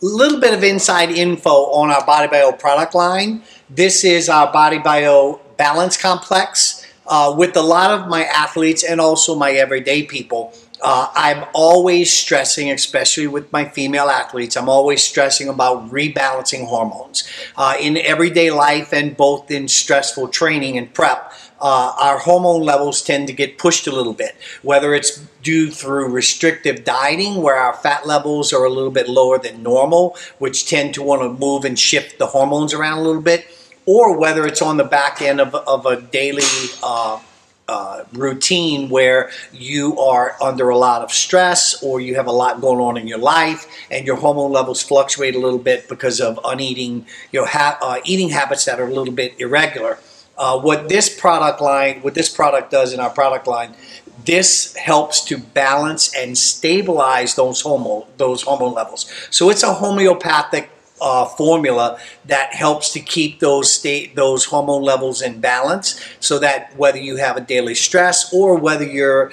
little bit of inside info on our Body By O product line. This is our Body By O Balance Complex. With a lot of my athletes and also my everyday people, I'm always stressing, especially with my female athletes, I'm always stressing about rebalancing hormones. In everyday life and both in stressful training and prep, our hormone levels tend to get pushed a little bit, whether it's due through restrictive dieting where our fat levels are a little bit lower than normal, which tend to want to move and shift the hormones around a little bit, or whether it's on the back end of a daily routine where you are under a lot of stress or you have a lot going on in your life and your hormone levels fluctuate a little bit because of uneating, eating habits that are a little bit irregular. What this product does in our product line, this helps to balance and stabilize those hormone levels. So it's a homeopathic formula that helps to keep those hormone levels in balance, so that whether you have a daily stress or whether you're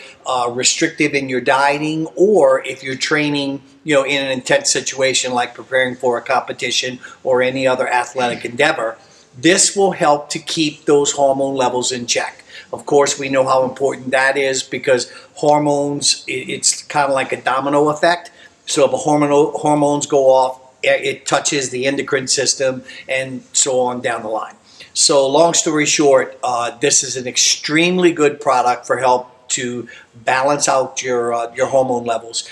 restrictive in your dieting, or if you're training, in an intense situation like preparing for a competition or any other athletic endeavor, this will help to keep those hormone levels in check. Of course, we know how important that is, because hormones, it's kind of like a domino effect. So if hormones go off, it touches the endocrine system and so on down the line. So long story short, this is an extremely good product for help to balance out your hormone levels.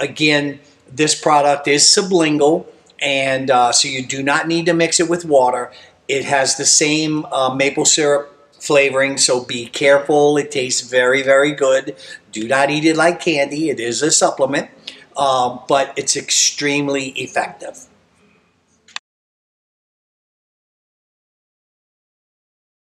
Again, this product is sublingual, and so you do not need to mix it with water. It has the same maple syrup flavoring, so be careful. It tastes very, very good. Do not eat it like candy. It is a supplement. But it's extremely effective.